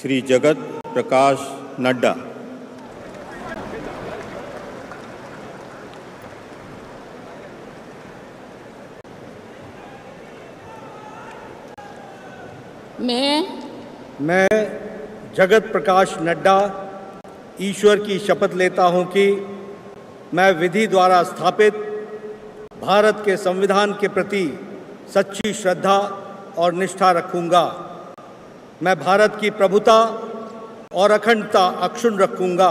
श्री जगत प्रकाश नड्डा। मैं जगत प्रकाश नड्डा ईश्वर की शपथ लेता हूं कि मैं विधि द्वारा स्थापित भारत के संविधान के प्रति सच्ची श्रद्धा और निष्ठा रखूंगा। मैं भारत की प्रभुता और अखंडता अक्षुण्ण रखूंगा।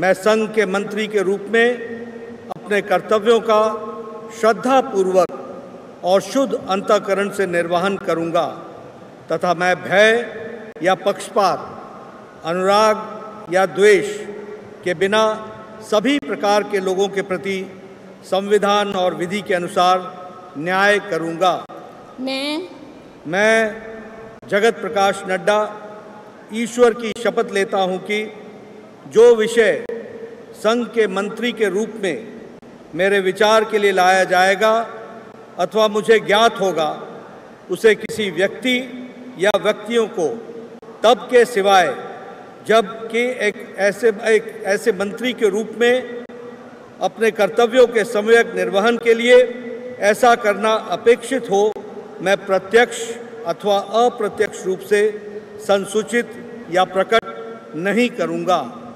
मैं संघ के मंत्री के रूप में अपने कर्तव्यों का श्रद्धापूर्वक और शुद्ध अंतःकरण से निर्वहन करूंगा तथा मैं भय या पक्षपात, अनुराग या द्वेष के बिना सभी प्रकार के लोगों के प्रति संविधान और विधि के अनुसार न्याय करूंगा। मैं जगत प्रकाश नड्डा ईश्वर की शपथ लेता हूं कि जो विषय संघ के मंत्री के रूप में मेरे विचार के लिए लाया जाएगा अथवा मुझे ज्ञात होगा, उसे किसी व्यक्ति या व्यक्तियों को तब के सिवाय जबकि एक ऐसे मंत्री के रूप में अपने कर्तव्यों के सम्यक निर्वहन के लिए ऐसा करना अपेक्षित हो, मैं प्रत्यक्ष अथवा अप्रत्यक्ष रूप से संसूचित या प्रकट नहीं करूँगा।